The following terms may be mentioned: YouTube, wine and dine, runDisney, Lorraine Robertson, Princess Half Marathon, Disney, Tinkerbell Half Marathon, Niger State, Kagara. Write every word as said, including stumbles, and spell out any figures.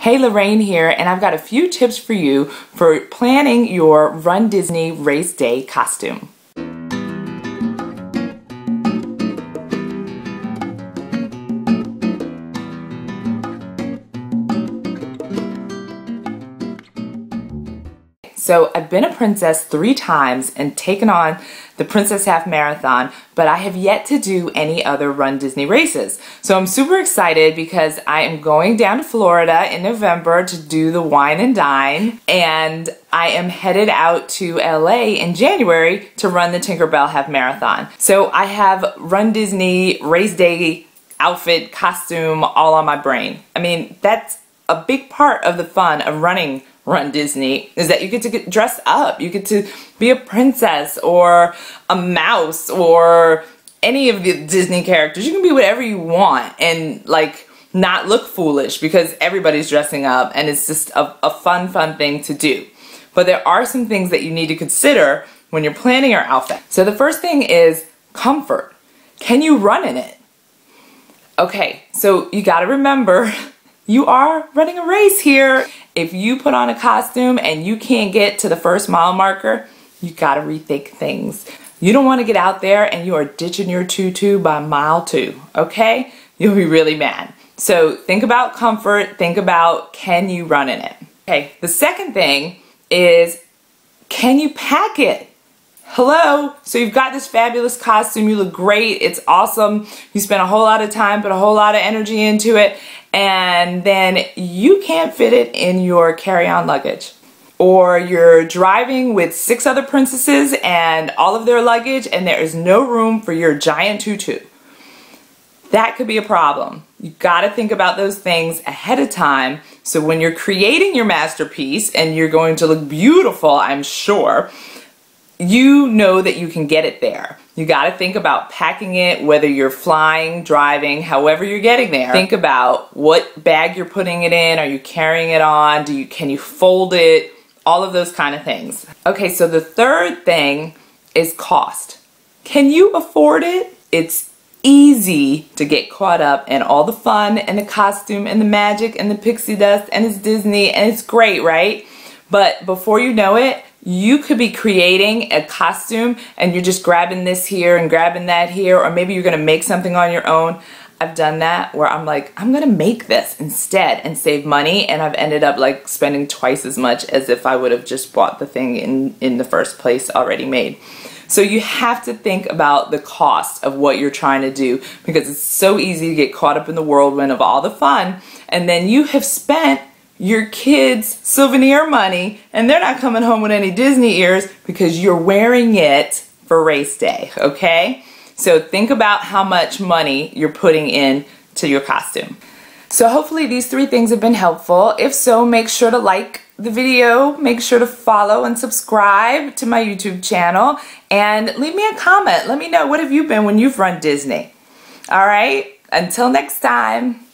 Hey, Lorraine here, and I've got a few tips for you for planning your runDisney race day costume. So I've been a princess three times and taken on the Princess Half Marathon, but I have yet to do any other runDisney races. So I'm super excited because I am going down to Florida in November to do the Wine and Dine, and I am headed out to L A in January to run the Tinkerbell Half Marathon. So I have runDisney race day outfit costume all on my brain. I mean, that's a big part of the fun of running runDisney is that you get to get dressed up. You get to be a princess or a mouse or any of the Disney characters. You can be whatever you want and like not look foolish because everybody's dressing up, and it's just a, a fun, fun thing to do. But there are some things that you need to consider when you're planning your outfit. So the first thing is comfort. Can you run in it? Okay, so you gotta remember you are running a race here. If you put on a costume and you can't get to the first mile marker, you gotta rethink things. You don't wanna get out there and you are ditching your tutu by mile two, okay? You'll be really mad. So think about comfort, think about can you run in it? Okay, the second thing is, can you pack it? Hello, so you've got this fabulous costume, you look great, it's awesome, you spent a whole lot of time, put a whole lot of energy into it, and then you can't fit it in your carry-on luggage. Or you're driving with six other princesses and all of their luggage and there is no room for your giant tutu. That could be a problem. You gotta think about those things ahead of time, so when you're creating your masterpiece, and you're going to look beautiful, I'm sure, you know that you can get it there. You gotta think about packing it, whether you're flying, driving, however you're getting there. Think about what bag you're putting it in. Are you carrying it on? Do you, can you fold it? All of those kind of things. Okay, so the third thing is cost. Can you afford it? It's easy to get caught up in all the fun and the costume and the magic and the pixie dust, and it's Disney and it's great, right? But before you know it, you could be creating a costume and you're just grabbing this here and grabbing that here, or maybe you're gonna make something on your own. I've done that where I'm like, I'm gonna make this instead and save money, and I've ended up like spending twice as much as if I would have just bought the thing in, in the first place already made. So you have to think about the cost of what you're trying to do, because it's so easy to get caught up in the whirlwind of all the fun, and then you have spent your kids' souvenir money and they're not coming home with any Disney ears because you're wearing it for race day, okay? So think about how much money you're putting in to your costume. So hopefully these three things have been helpful. If so, make sure to like the video, make sure to follow and subscribe to my YouTube channel, and leave me a comment. Let me know, what have you been when you've run Disney? All right, until next time.